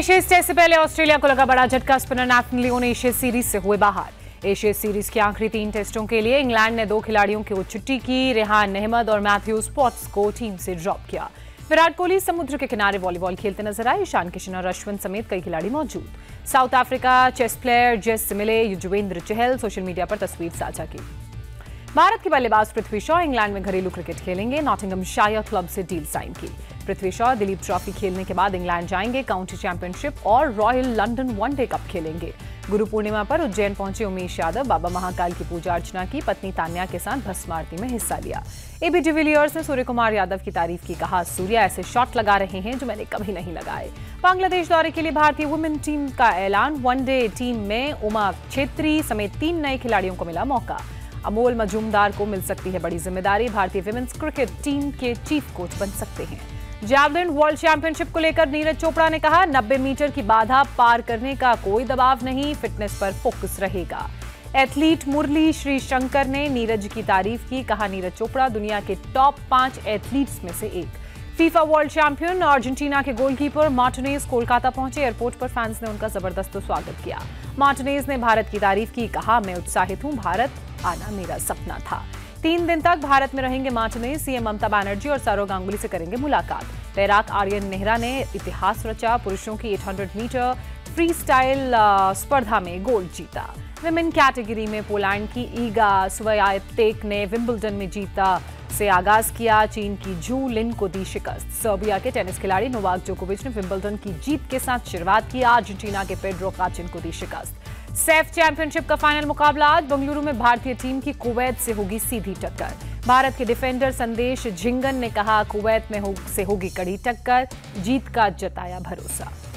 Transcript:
Asia's test से पहले Australia को लगा बड़ा झटका, spinner Nathan Lyon Ashes series से हुए बाहर। एशियस सीरीज के आखिरी 3 टेस्टों के लिए इंग्लैंड ने 2 खिलाड़ियों की छुट्टी की। रेहान अहमद और मैथ्यू पॉट्स को टीम से ड्रॉप किया। विराट कोहली समुद्र के किनारे वॉलीबॉल खेलते नजर आए। ईशान किशन और अश्विन समेत कई खिलाड़ी मौजूद। साउथ अफ्रीका चेस प्लेयर जेस से मिले युजवेंद्र चहल, सोशल मीडिया पर तस्वीर साझा की। भारत के बल्लेबाज पृथ्वी शॉ इंग्लैंड में घरेलू क्रिकेट खेलेंगे। नॉटिंघमशायर क्लब से डील साइन की। पृथ्वी शॉ दिलीप ट्रॉफी खेलने के बाद इंग्लैंड जाएंगे, काउंटी चैंपियनशिप और रॉयल लंदन वन-डे कप खेलेंगे। गुरु पूर्णिमा पर उज्जैन पहुंचे उमेश यादव, बाबा महाकाल की पूजा अर्चना की, पत्नी तान्या के साथ भस्म आरती में हिस्सा लिया। एबी डिविलियर्स ने सूर्य कुमार यादव की तारीफ की, कहा सूर्या ऐसे शॉट लगा रहे हैं जो मैंने कभी नहीं लगाए। बांग्लादेश दौरे के लिए भारतीय वुमेन टीम का ऐलान, वनडे टीम में उमा छेत्री समेत 3 नए खिलाड़ियों को मिला मौका। अमोल मजूमदार को मिल सकती है बड़ी जिम्मेदारी, भारतीय विमेन्स क्रिकेट टीम के चीफ कोच बन सकते हैं। जैवलिन वर्ल्ड चैंपियनशिप को लेकर नीरज चोपड़ा ने कहा 90 मीटर की बाधा पार करने का कोई दबाव नहीं, फिटनेस पर फोकस रहेगा। एथलीट मुरली श्रीशंकर ने नीरज की तारीफ की, कहा नीरज चोपड़ा दुनिया के टॉप 5 एथलीट्स में से एक। फीफा वर्ल्ड चैंपियन अर्जेंटीना के गोलकीपर मार्टिनेज कोलकाता पहुंचे। एयरपोर्ट पर फैंस ने उनका जबरदस्त स्वागत किया। मार्टिनेज ने भारत की तारीफ की, कहा मैं उत्साहित हूँ, भारत आना मेरा सपना था। 3 दिन तक भारत में रहेंगे मार्टिनेज। सीएम ममता बनर्जी और सौरव गांगुली से करेंगे मुलाकात। तैराक आर्यन नेहरा ने इतिहास रचा, पुरुषों की 800 मीटर फ्री स्टाइल स्पर्धा में गोल्ड जीता। विमेन कैटेगरी में पोलैंड की ईगा स्वियातेक ने विंबलडन में जीता से आगाज किया। चीन की झू लिन को दी शिकस्त। सर्बिया के टेनिस खिलाड़ी नोवाक जोकोविच ने विंबलडन की जीत के साथ शुरुआत की। अर्जेंटीना के पेड्रो काचिन को दी शिकस्त। सैफ चैंपियनशिप का फाइनल मुकाबला आज बंगलुरु में। भारतीय टीम की कुवैत से होगी सीधी टक्कर। भारत के डिफेंडर संदेश झिंगन ने कहा कुवैत में से होगी कड़ी टक्कर, जीत का जताया भरोसा।